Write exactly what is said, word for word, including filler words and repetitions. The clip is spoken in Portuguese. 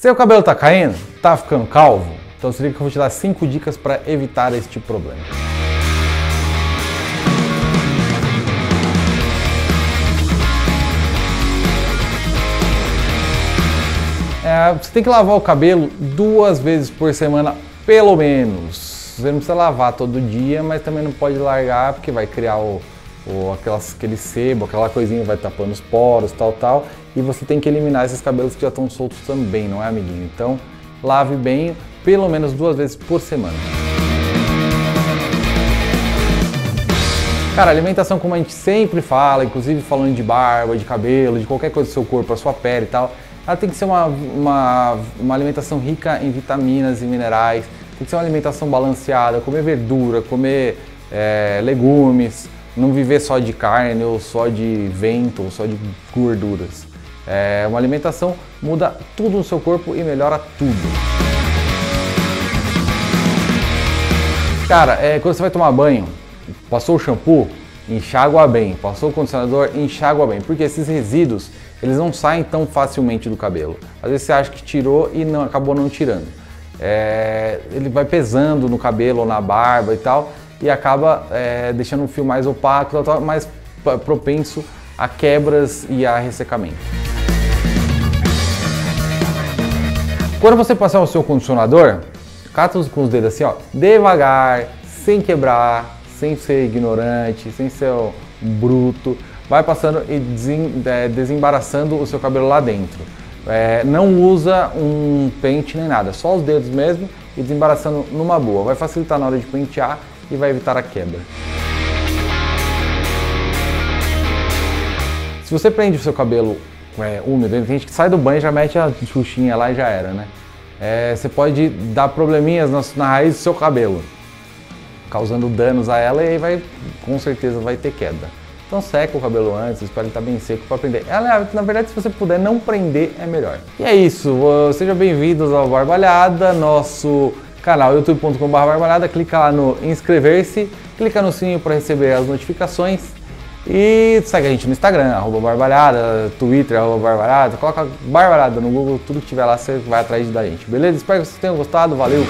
Seu cabelo tá caindo? Tá ficando calvo? Então se liga que eu vou te dar cinco dicas para evitar este problema. É, você tem que lavar o cabelo duas vezes por semana, pelo menos. Você não precisa lavar todo dia, mas também não pode largar, porque vai criar o, o, aquelas, aquele sebo, aquela coisinha vai tapando os poros, tal, tal. E você tem que eliminar esses cabelos que já estão soltos também, não é, amiguinho? Então, lave bem, pelo menos duas vezes por semana. Cara, alimentação, como a gente sempre fala, inclusive falando de barba, de cabelo, de qualquer coisa do seu corpo, a sua pele e tal, ela tem que ser uma, uma, uma alimentação rica em vitaminas e minerais, tem que ser uma alimentação balanceada, comer verdura, comer é, legumes, não viver só de carne ou só de vento ou só de gorduras. É, uma alimentação muda tudo no seu corpo e melhora tudo. Cara, é, quando você vai tomar banho, passou o shampoo, enxágua bem, passou o condicionador, enxágua bem, porque esses resíduos eles não saem tão facilmente do cabelo. Às vezes você acha que tirou e não, acabou não tirando. É, ele vai pesando no cabelo ou na barba e tal, e acaba é, deixando o fio mais opaco, tal, tal, mais propenso a quebras e a ressecamento. Quando você passar o seu condicionador, cata com os dedos assim, ó, devagar, sem quebrar, sem ser ignorante, sem ser ó, bruto. Vai passando e desen, é, desembaraçando o seu cabelo lá dentro. É, não usa um pente nem nada, só os dedos mesmo e desembaraçando numa boa. Vai facilitar na hora de pentear e vai evitar a quebra. Se você prende o seu cabelo é, úmido, tem gente que sai do banho e já mete a xuxinha lá e já era, né? É, você pode dar probleminhas na, na raiz do seu cabelo, causando danos a ela, e aí vai, com certeza vai ter queda. Então seca o cabelo antes, espera ele estar bem seco para prender. Ela, na verdade, se você puder não prender, é melhor. E é isso, sejam bem-vindos ao Barbalhada, nosso canal youtube ponto com barra barbalhada. Clica lá no inscrever-se, clica no sininho para receber as notificações e segue a gente no Instagram, arroba barbalhada, Twitter, arroba barbalhada, coloca barbalhada no Google, tudo que tiver lá você vai atrás da gente, beleza? Espero que vocês tenham gostado, valeu!